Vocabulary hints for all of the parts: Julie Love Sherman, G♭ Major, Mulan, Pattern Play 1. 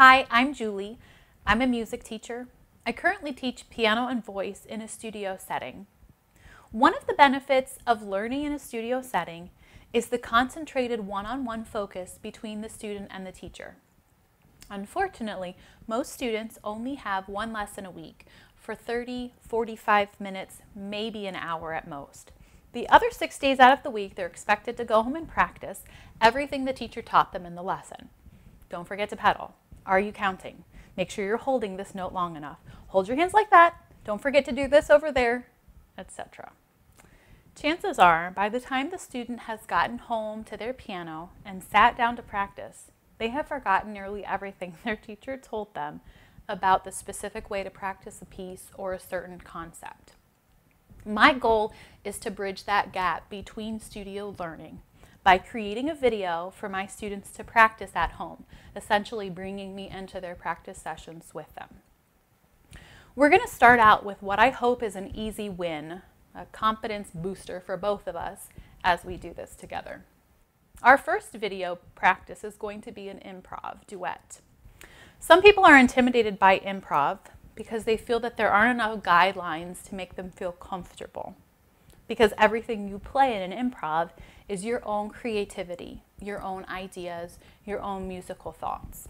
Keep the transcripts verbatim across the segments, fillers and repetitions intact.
Hi, I'm Julie. I'm a music teacher. I currently teach piano and voice in a studio setting. One of the benefits of learning in a studio setting is the concentrated one-on-one focus between the student and the teacher. Unfortunately, most students only have one lesson a week for thirty, forty-five minutes, maybe an hour at most. The other six days out of the week, they're expected to go home and practice everything the teacher taught them in the lesson. Don't forget to pedal. Are you counting? Make sure you're holding this note long enough. Hold your hands like that. Don't forget to do this over there, et cetera. Chances are, by the time the student has gotten home to their piano and sat down to practice, they have forgotten nearly everything their teacher told them about the specific way to practice a piece or a certain concept. My goal is to bridge that gap between studio learning by creating a video for my students to practice at home, essentially bringing me into their practice sessions with them. We're going to start out with what I hope is an easy win, a confidence booster for both of us as we do this together. Our first video practice is going to be an improv duet. Some people are intimidated by improv because they feel that there aren't enough guidelines to make them feel comfortable, because everything you play in an improv is your own creativity, your own ideas, your own musical thoughts.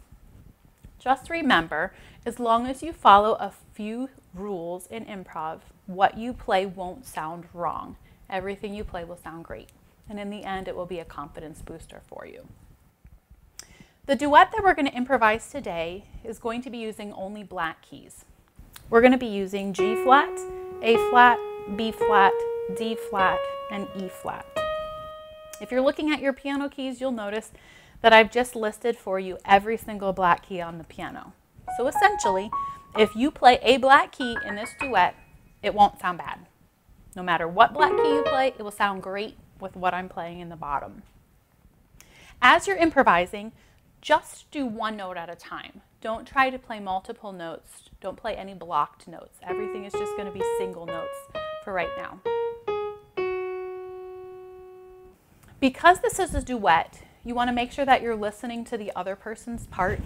Just remember, as long as you follow a few rules in improv, what you play won't sound wrong. Everything you play will sound great. And in the end, it will be a confidence booster for you. The duet that we're going to improvise today is going to be using only black keys. We're going to be using G flat, A flat, B flat, D flat, and E flat. If you're looking at your piano keys, you'll notice that I've just listed for you every single black key on the piano. So essentially, if you play a black key in this duet, it won't sound bad. No matter what black key you play, it will sound great with what I'm playing in the bottom. As you're improvising, just do one note at a time. Don't try to play multiple notes. Don't play any blocked notes. Everything is just going to be single notes for right now. Because this is a duet, you want to make sure that you're listening to the other person's part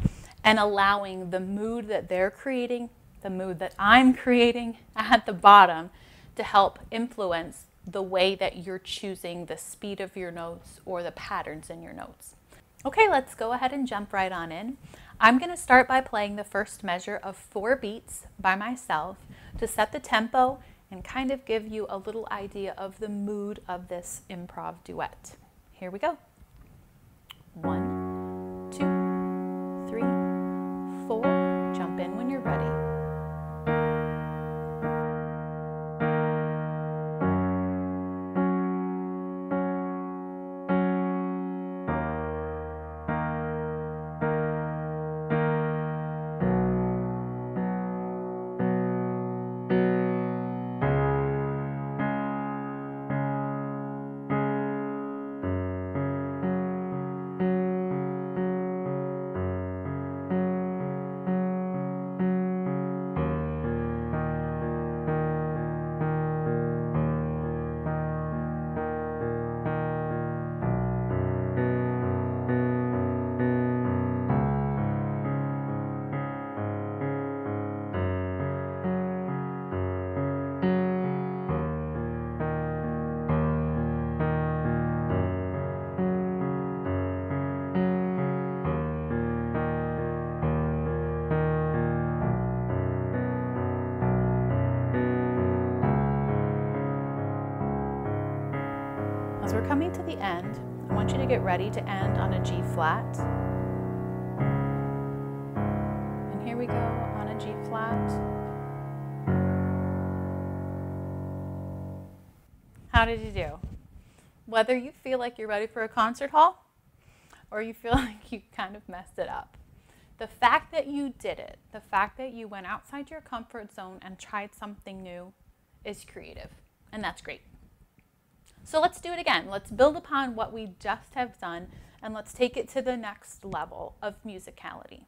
and allowing the mood that they're creating, the mood that I'm creating at the bottom, to help influence the way that you're choosing the speed of your notes or the patterns in your notes. Okay, let's go ahead and jump right on in. I'm going to start by playing the first measure of four beats by myself to set the tempo and kind of give you a little idea of the mood of this improv duet. Here we go. One, two, three, four. Jump in when you're ready. As we're coming to the end, I want you to get ready to end on a G flat. And here we go on a G flat. How did you do? Whether you feel like you're ready for a concert hall or you feel like you kind of messed it up, the fact that you did it, the fact that you went outside your comfort zone and tried something new is creative, and that's great. So let's do it again. Let's build upon what we just have done, and let's take it to the next level of musicality.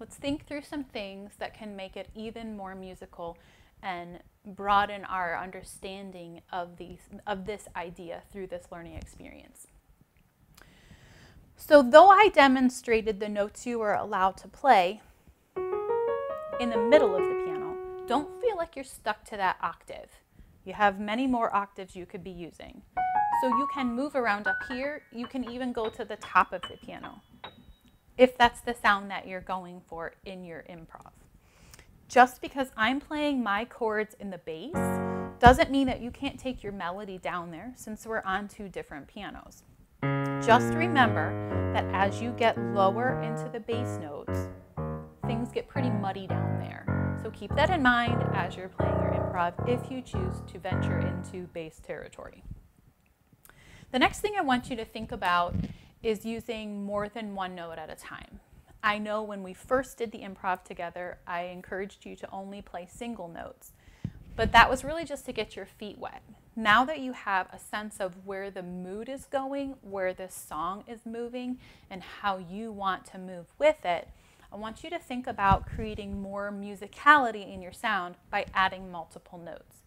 Let's think through some things that can make it even more musical and broaden our understanding of, these, of this idea through this learning experience. So though I demonstrated the notes you were allowed to play, in the middle of the piano. Don't feel like you're stuck to that octave. You have many more octaves you could be using. So you can move around up here. You can even go to the top of the piano if that's the sound that you're going for in your improv. Just because I'm playing my chords in the bass doesn't mean that you can't take your melody down there, since we're on two different pianos. Just remember that as you get lower into the bass notes, things get pretty muddy down there. So keep that in mind as you're playing your improv if you choose to venture into bass territory. The next thing I want you to think about is using more than one note at a time. I know when we first did the improv together, I encouraged you to only play single notes, but that was really just to get your feet wet. Now that you have a sense of where the mood is going, where the song is moving, and how you want to move with it, I want you to think about creating more musicality in your sound by adding multiple notes.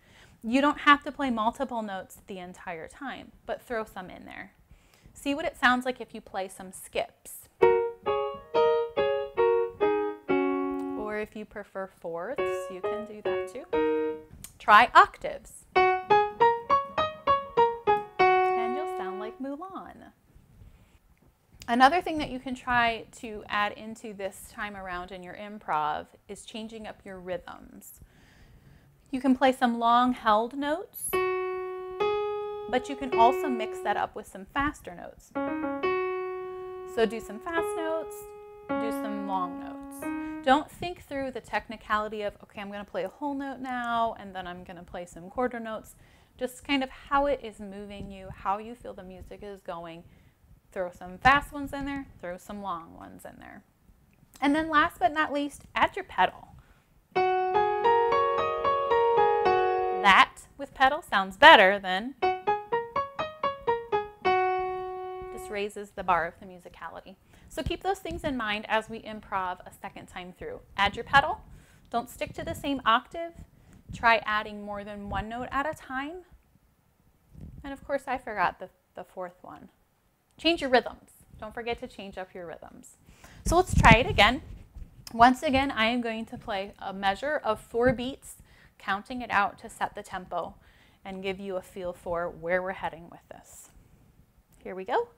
You don't have to play multiple notes the entire time, but throw some in there. See what it sounds like if you play some skips. Or if you prefer fourths, you can do that too. Try octaves. And you'll sound like Mulan. Another thing that you can try to add into this time around in your improv is changing up your rhythms. You can play some long held notes, but you can also mix that up with some faster notes. So do some fast notes, do some long notes. Don't think through the technicality of, okay, I'm going to play a whole note now, and then I'm going to play some quarter notes. Just kind of how it is moving you, how you feel the music is going. Throw some fast ones in there, throw some long ones in there. And then last but not least, add your pedal. That with pedal sounds better than raises the bar of the musicality. So keep those things in mind as we improv a second time through. Add your pedal. Don't stick to the same octave. Try adding more than one note at a time. And of course, I forgot the, the fourth one. Change your rhythms. Don't forget to change up your rhythms. So let's try it again. Once again, I am going to play a measure of four beats, counting it out to set the tempo and give you a feel for where we're heading with this. Here we go.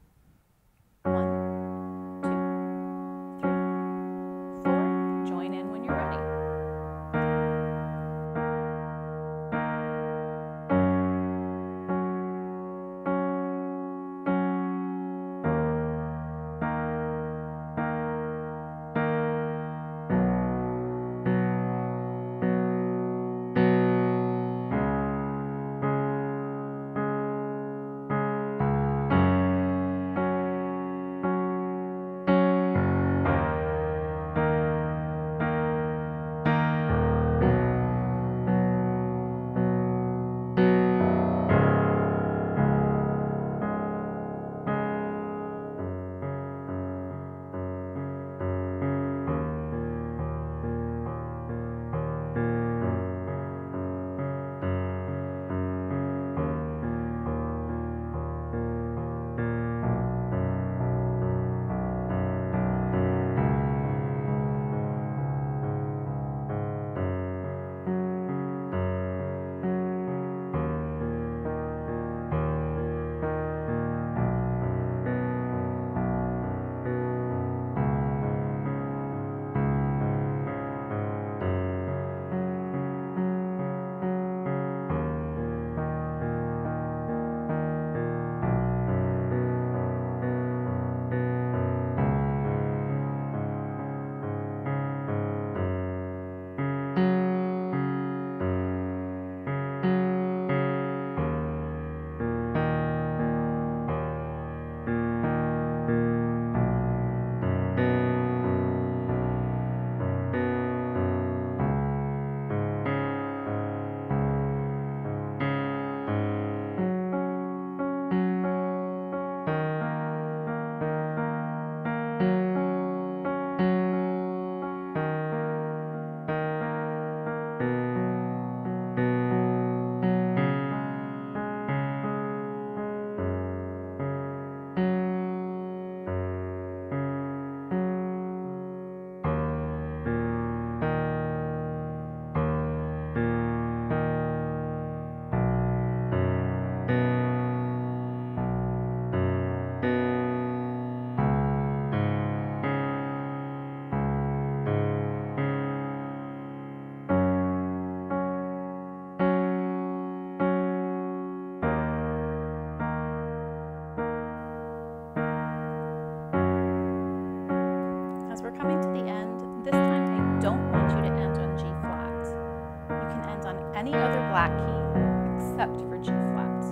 black key, except for G flat.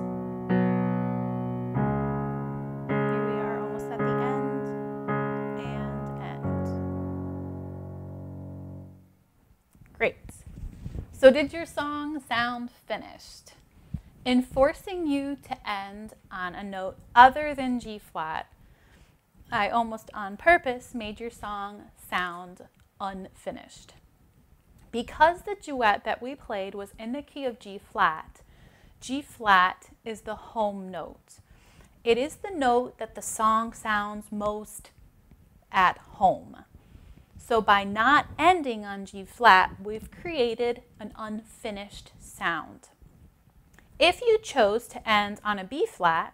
Here we are almost at the end, and end. Great. So did your song sound finished? In forcing you to end on a note other than G flat, I almost on purpose made your song sound unfinished. Because the duet that we played was in the key of G flat, G flat is the home note. It is the note that the song sounds most at home. So by not ending on G flat, we've created an unfinished sound. If you chose to end on a B flat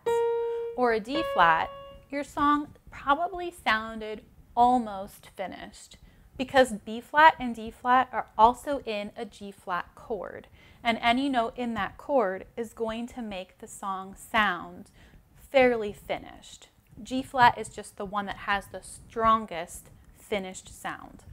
or a D flat, your song probably sounded almost finished, because B flat and D flat are also in a G flat chord, and any note in that chord is going to make the song sound fairly finished. G flat is just the one that has the strongest finished sound.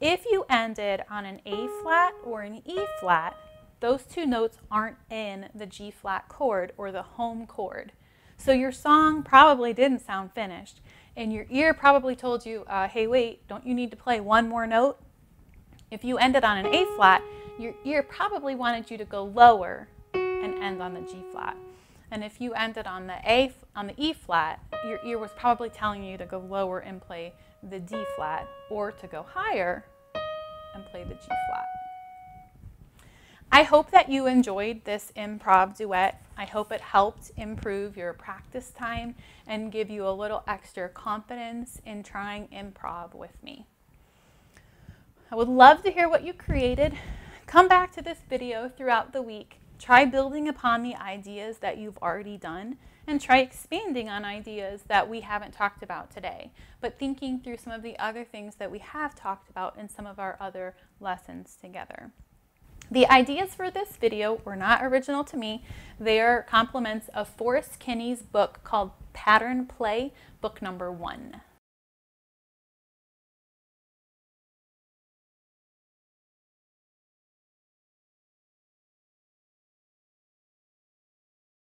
If you ended on an A flat or an E flat, those two notes aren't in the G flat chord or the home chord. So your song probably didn't sound finished, and your ear probably told you, uh, hey, wait, don't you need to play one more note? If you ended on an A flat, your ear probably wanted you to go lower and end on the G flat. And if you ended on the A, on the E flat, your ear was probably telling you to go lower and play the D flat, or to go higher and play the G flat. I hope that you enjoyed this improv duet. I hope it helped improve your practice time and give you a little extra confidence in trying improv with me. I would love to hear what you created. Come back to this video throughout the week. Try building upon the ideas that you've already done, and try expanding on ideas that we haven't talked about today, but thinking through some of the other things that we have talked about in some of our other lessons together. The ideas for this video were not original to me. They are compliments of Forrest Kinney's book called Pattern Play, book number one.